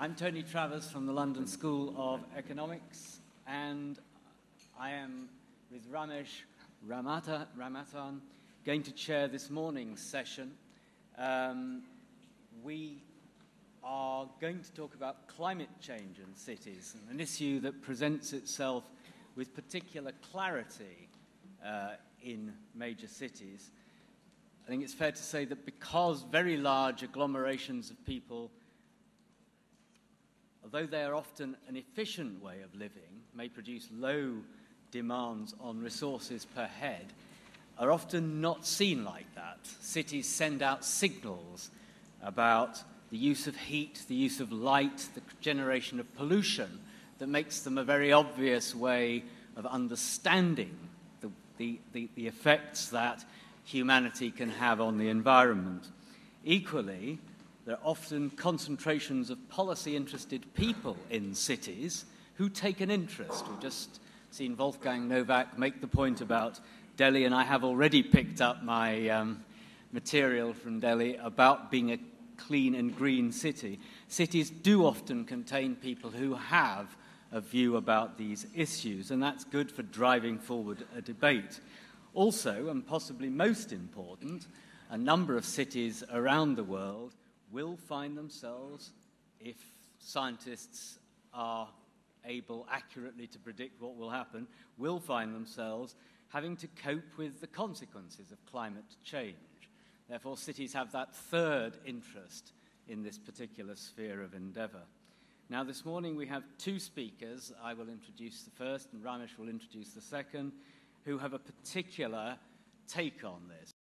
I'm Tony Travers from the London School of Economics, and I am with Ramesh Ramanathan going to chair this morning's session. We are going to talk about climate change in cities, an issue that presents itself with particular clarity in major cities. I think it's fair to say that because very large agglomerations of people, although they are often an efficient way of living, may produce low demands on resources per head, are often not seen like that. Cities send out signals about the use of heat, the use of light, the generation of pollution that makes them a very obvious way of understanding the effects that humanity can have on the environment. Equally, there are often concentrations of policy-interested people in cities who take an interest. We've just seen Wolfgang Novak make the point about Delhi, and I have already picked up my material from Delhi about being a clean and green city. Cities do often contain people who have a view about these issues, and that's good for driving forward a debate. Also, and possibly most important, a number of cities around the world will find themselves, if scientists are able accurately to predict what will happen, will find themselves having to cope with the consequences of climate change. Therefore, cities have that third interest in this particular sphere of endeavor. Now, this morning we have two speakers. I will introduce the first, and Ramesh will introduce the second, who have a particular take on this.